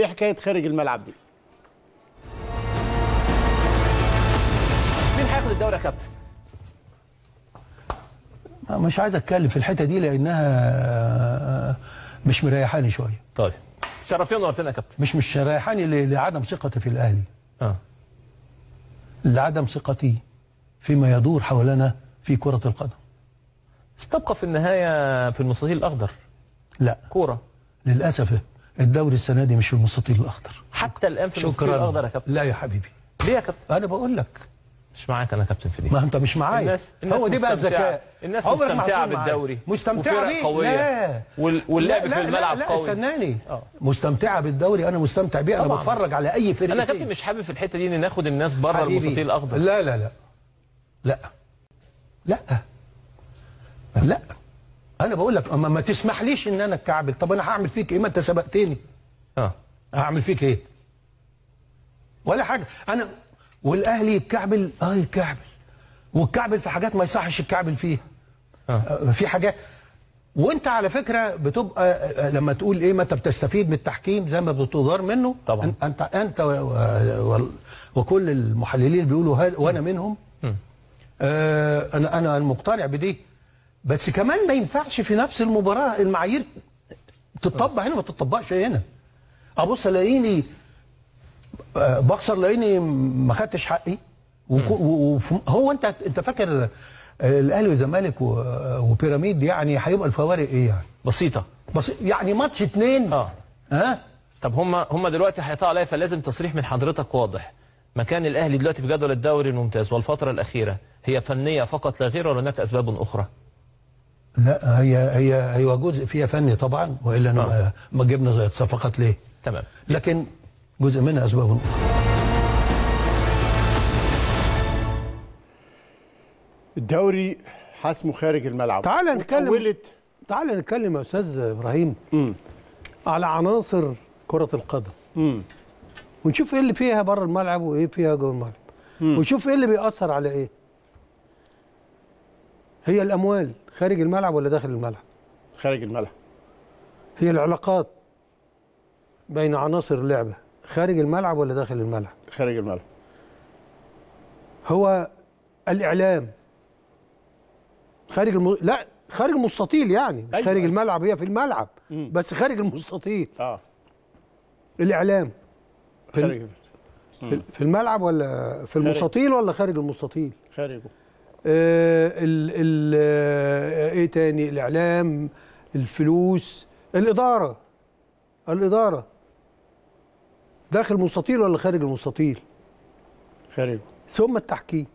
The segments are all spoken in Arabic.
ايه حكايه خارج الملعب دي؟ مين هياخد الدوري يا كابتن؟ مش عايز اتكلم في الحته دي لانها مش مريحاني شويه. طيب شرفينا ونورتنا يا كابتن. مش مريحاني لعدم ثقتي في الاهلي. لعدم ثقتي فيما يدور حولنا في كره القدم. استبقى في النهايه في المستطيل الاخضر. لا كوره للاسف الدوري السنه دي مش في المستطيل الاخضر. حتى الان في المستطيل الاخضر يا كابتن. لا يا حبيبي. ليه يا كابتن؟ انا بقول لك مش معاك انا كابتن في دي. ما انت مش معايا. الناس هو دي بقى الذكاء. الناس مستمتعه بالدوري. مستمتعه بيه؟ لا. واللعب في الملعب لا قوي. لا استناني. مستمتعه بالدوري، انا مستمتع بيه، انا بتفرج على اي فريق. انا كابتن مش حابب في الحته دي ان ناخد الناس بره المستطيل الاخضر. لا لا لا. لا. لا. لا. انا بقول لك ما تسمحليش ان انا اتكعبل. طب انا هعمل فيك ايه؟ ما انت سبقتني. هعمل فيك ايه؟ ولا حاجه. انا والاهلي يتكعبل يتكعبل، والكعبل في حاجات ما يصحش الكعبل فيها. في حاجات، وانت على فكره بتبقى لما تقول ايه، ما انت بتستفيد من التحكيم زي ما بتضار منه طبعا. انت وكل المحللين بيقولوا وانا منهم. انا مقتنع بدي، بس كمان ما ينفعش في نفس المباراه المعايير تطبق هنا ما تطبقش هنا. ابص الاقيني بخسر لاني ما خدتش حقي. هو انت فاكر الاهلي والزمالك وبيراميد يعني هيبقى الفوارق ايه يعني؟ بسيطه يعني ماتش اتنين. طب هم دلوقتي هيطلعوا عليا، فلازم تصريح من حضرتك واضح. مكان الاهلي دلوقتي في جدول الدوري الممتاز والفتره الاخيره هي فنيه فقط لا غير، ولا هناك اسباب اخرى؟ لا، هي جزء فيها فني طبعا، والا ما جبنا صفقات ليه؟ تمام. لكن جزء منها أسباب. الدوري حسمه خارج الملعب. تعال نتكلم يا أستاذ إبراهيم على عناصر كرة القدم ونشوف إيه اللي فيها بره الملعب وإيه فيها جوه الملعب ونشوف إيه اللي بيأثر على إيه. هي الأموال خارج الملعب ولا داخل الملعب؟ خارج الملعب. هي العلاقات بين عناصر اللعبة خارج الملعب ولا داخل الملعب؟ خارج الملعب. هو الإعلام خارج لا، خارج المستطيل يعني، مش خارج الملعب، هي في الملعب بس خارج المستطيل. الإعلام خارج في الملعب ولا في المستطيل ولا خارج المستطيل؟ خارجه. ايه تاني؟ الإعلام، الفلوس، الإدارة داخل المستطيل ولا خارج المستطيل؟ خارج. ثم التحكيم.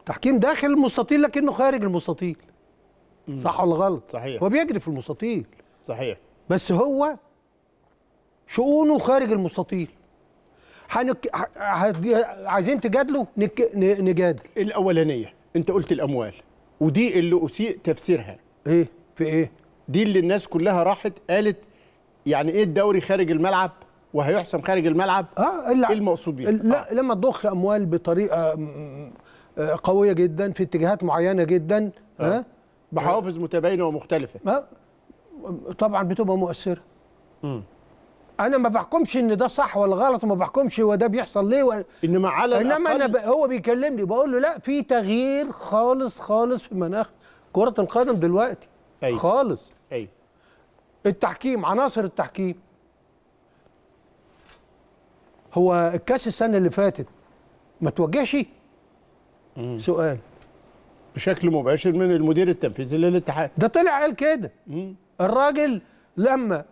التحكيم داخل المستطيل لكنه خارج المستطيل. صح ولا غلط؟ صحيح. هو بيجري في المستطيل. صحيح. بس هو شؤونه خارج المستطيل. عايزين تجادلوا؟ نجادل. الأولانية، أنت قلت الأموال، ودي اللي أسيء تفسيرها. إيه؟ في إيه؟ دي اللي الناس كلها راحت قالت يعني إيه الدوري خارج الملعب؟ وهيحسم خارج الملعب. ايه المقصود بيه؟ لا، لما تضخ اموال بطريقه قويه جدا في اتجاهات معينه جدا بحوافز متباينه ومختلفه طبعا بتبقى مؤثره. انا ما بحكمش ان ده صح ولا غلط، وما بحكمش هو ده بيحصل ليه انما على الأقل هو بيكلمني بقول له لا، في تغيير خالص خالص في مناخ كره القدم دلوقتي. أي. خالص. ايوه. التحكيم، عناصر التحكيم، هو الكاس السنه اللي فاتت ما توجهش سؤال بشكل مباشر من المدير التنفيذي للاتحاد. ده طلع قال كده الراجل لما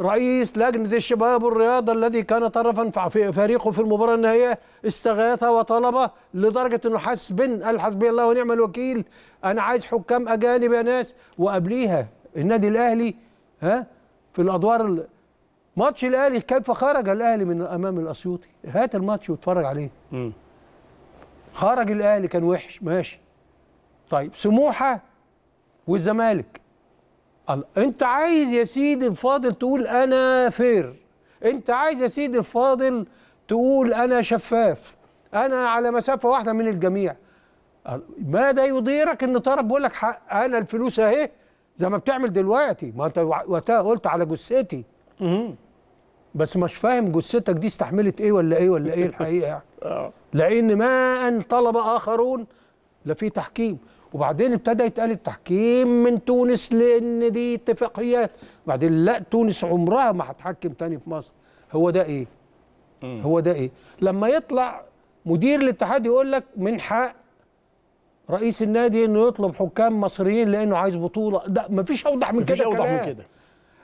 رئيس لجنه الشباب والرياضه الذي كان طرفا في فريقه في المباراه النهائيه استغاث وطلب لدرجه انه حسبي الله ونعم الوكيل، انا عايز حكام اجانب يا ناس. وقبليها النادي الاهلي في الادوار، ماتش الاهلي كيف خرج الاهلي من امام الاسيوطي؟ هات الماتش واتفرج عليه. خرج الاهلي كان وحش ماشي. طيب سموحه والزمالك، انت عايز يا سيدي الفاضل تقول انا فير، انت عايز يا سيدي الفاضل تقول انا شفاف، انا على مسافه واحده من الجميع. ماذا يضيرك ان طرف بيقول لك انا الفلوس اهي زي ما بتعمل دلوقتي؟ ما انت وقتها قلت على جثتي. بس مش فاهم جثتك دي استحملت ايه ولا ايه ولا ايه الحقيقه يعني. لان ما ان طلب اخرون لا في تحكيم، وبعدين ابتدى يتقال التحكيم من تونس لان دي اتفاقيات، وبعدين لا تونس عمرها ما هتحكم تاني في مصر. هو ده ايه؟ هو ده ايه؟ لما يطلع مدير الاتحاد يقول لك من حق رئيس النادي انه يطلب حكام مصريين لانه عايز بطوله، ده مفيش اوضح من كده، مفيش اوضح من كده.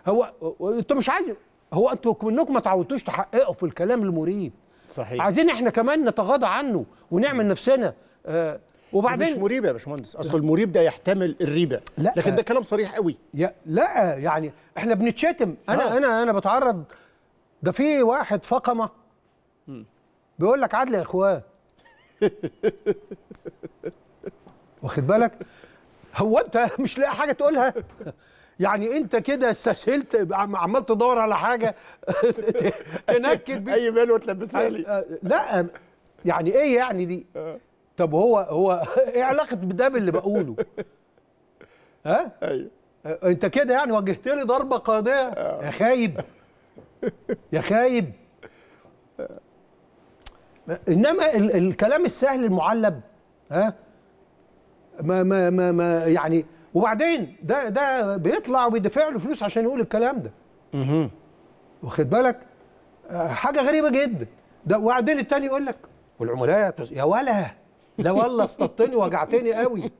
هو انتوا مش عايز، هو انتوا منكم ما تعودتوش تحققوا في الكلام المريب. صحيح. عايزين احنا كمان نتغاضى عنه ونعمل نفسنا وبعدين مش مريب يا باشمهندس، اصل المريب ده يحتمل الريبه، لكن ده كلام صريح قوي. لا يعني احنا بنتشتم، انا انا بتعرض. ده في واحد فقمه بيقول لك عدل يا اخوان. واخد بالك؟ هو انت مش لاقي حاجه تقولها؟ يعني انت كده استسهلت، عمال تدور على حاجه تنكد بيه اي مال وتلبسها لي. لا يعني ايه يعني دي؟ طب هو ايه علاقه ده باللي بقوله؟ ها؟ ايوه انت كده يعني وجهت لي ضربه قاضيه يا خايب يا خايب. انما الكلام السهل المعلب، ها؟ ما يعني. وبعدين ده بيطلع وبيدفع له فلوس عشان يقول الكلام ده. واخد بالك؟ حاجه غريبه جدا. ده وبعدين التاني يقول لك والعملاء يا ولا، لا والله اصطدتني وجعتني قوي.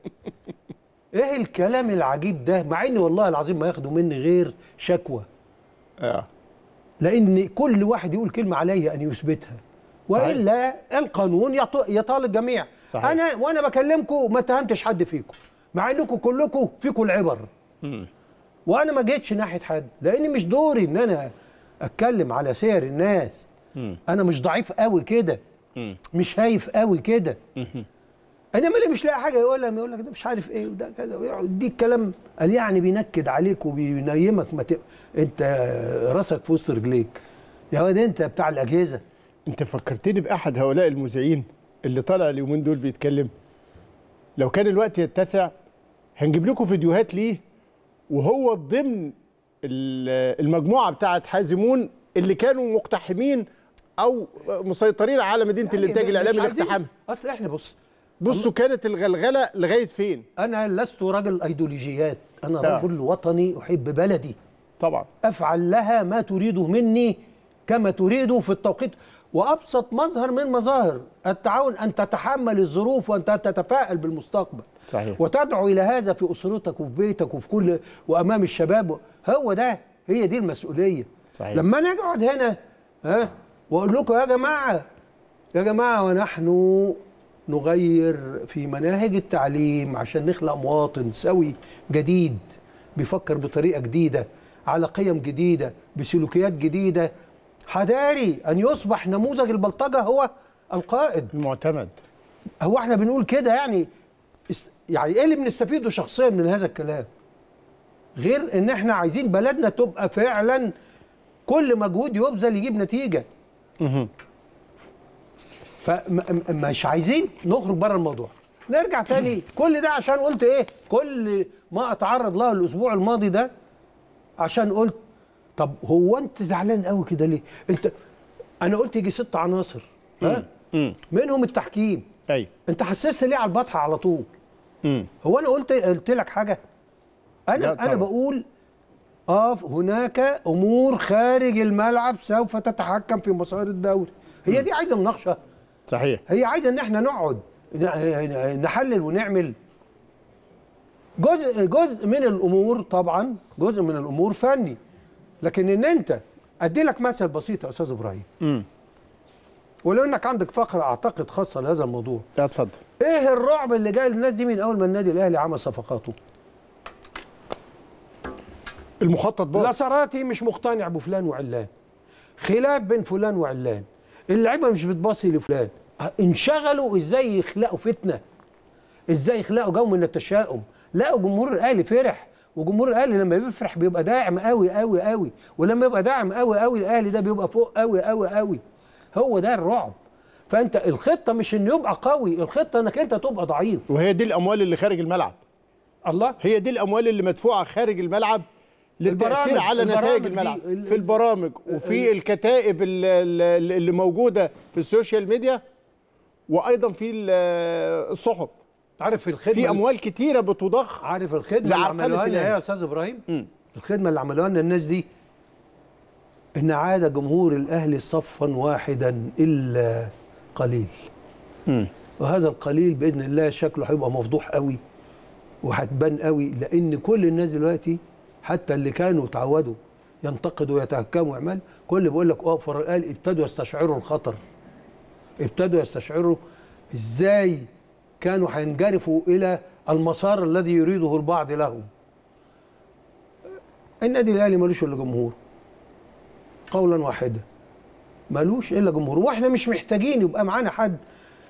ايه الكلام العجيب ده؟ مع ان والله العظيم ما ياخدوا مني غير شكوى. لان كل واحد يقول كلمه عليا ان يثبتها. والا القانون يطال الجميع. صحيح. وانا بكلمكم ما اتهمتش حد فيكم، مع انكم كلكم فيكم العبر. وانا ما جيتش ناحيه حد، لان مش دوري ان انا اتكلم على سير الناس. انا مش ضعيف قوي كده، مش هايف قوي كده. انا مالي مش لاقي حاجه يقولها، يقول لك ده مش عارف ايه وده كذا ويقعد دي الكلام قال يعني بينكد عليك وبينيمك. ما انت راسك في وسط رجليك يا واد، انت بتاع الاجهزه. انت فكرتني باحد هؤلاء المذيعين اللي طالع اليومين دول بيتكلم، لو كان الوقت يتسع هنجيب لكم فيديوهات ليه وهو ضمن المجموعه بتاعه حازمون اللي كانوا مقتحمين او مسيطرين على مدينه يعني الانتاج الاعلامي لاقتحامها. اصل احنا بصوا كانت الغلغله لغايه فين. انا لست رجل ايديولوجيات، انا رجل وطني، احب بلدي طبعا، افعل لها ما تريده مني كما تريده في التوقيت. وأبسط مظهر من مظاهر التعاون أن تتحمل الظروف وأن تتفائل بالمستقبل. صحيح. وتدعو إلى هذا في أسرتك وفي بيتك وفي كل وأمام الشباب. هو ده، هي دي المسؤولية. صحيح. لما أنا أقعد هنا ها وأقول لكم يا جماعة يا جماعة، ونحن نغير في مناهج التعليم عشان نخلق مواطن سوي جديد بيفكر بطريقة جديدة على قيم جديدة بسلوكيات جديدة، حذاري أن يصبح نموذج البلطجة هو القائد المعتمد. هو احنا بنقول كده يعني، يعني ايه اللي بنستفيده شخصيا من هذا الكلام غير ان احنا عايزين بلدنا تبقى فعلا كل مجهود يبذل يجيب نتيجة. فمش عايزين نخرج بره الموضوع. نرجع تاني كل ده عشان قلت ايه، كل ما اتعرض له الاسبوع الماضي ده عشان قلت طب هو انت زعلان قوي كده ليه؟ انت انا قلت يجي 6 عناصر، ها؟ منهم التحكيم. ايوه. انت حسسني ليه على البطحه على طول؟ هو انا قلت لك حاجه؟ انا بقول هناك امور خارج الملعب سوف تتحكم في مسار الدوري. هي دي عايزه مناقشه. صحيح. هي عايزه ان احنا نقعد نحلل ونعمل. جزء من الامور طبعا، جزء من الامور فني. لكن ان انت ادي لك مثل بسيط يا استاذ ابراهيم، ولو انك عندك فقره اعتقد خاصه لهذا الموضوع. اتفضل. ايه الرعب اللي جاي للناس دي من اول ما النادي الاهلي عمل صفقاته؟ المخطط باظ، لاسراتي مش مقتنع بفلان وعلان، خلاف بين فلان وعلان، اللعيبه مش بتباصي لفلان. انشغلوا ازاي يخلقوا فتنه، ازاي يخلقوا جو من التشاؤم. لقوا جمهور الاهلي فرح، وجمهور الاهلي لما بيفرح بيبقى داعم قوي قوي قوي، ولما يبقى داعم قوي قوي الاهلي ده بيبقى فوق قوي قوي قوي. هو ده الرعب. فانت الخطه مش انه يبقى قوي، الخطه انك انت تبقى ضعيف. وهي دي الاموال اللي خارج الملعب. الله، هي دي الاموال اللي مدفوعه خارج الملعب للتأثير على نتائج الملعب في البرامج وفي الكتائب اللي موجودة في السوشيال ميديا وأيضا في الصحف. عارف الخدمة في أموال كتيرة بتضخ. عارف الخدمة اللي عملوها لنا يا أستاذ إبراهيم؟ الخدمة اللي عملوها لنا الناس دي، إن عاد جمهور الأهلي صفا واحدا إلا قليل. وهذا القليل بإذن الله شكله هيبقى مفضوح قوي وهتبان قوي، لأن كل الناس دلوقتي حتى اللي كانوا اتعودوا ينتقدوا ويتهكموا ويعملوا، كل اللي بيقول لك اقف ورا الاهلي ابتدوا يستشعروا الخطر. ابتدوا يستشعروا ازاي كانوا هينجرفوا الى المسار الذي يريده البعض لهم. النادي الاهلي ملوش الا جمهوره. قولا واحدا. ملوش الا جمهوره، واحنا مش محتاجين يبقى معانا حد.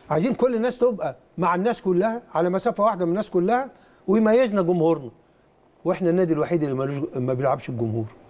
عايزين كل الناس تبقى مع الناس كلها على مسافه واحده من الناس كلها ويميزنا جمهورنا. واحنا النادي الوحيد اللي ما بيلعبش بجمهور.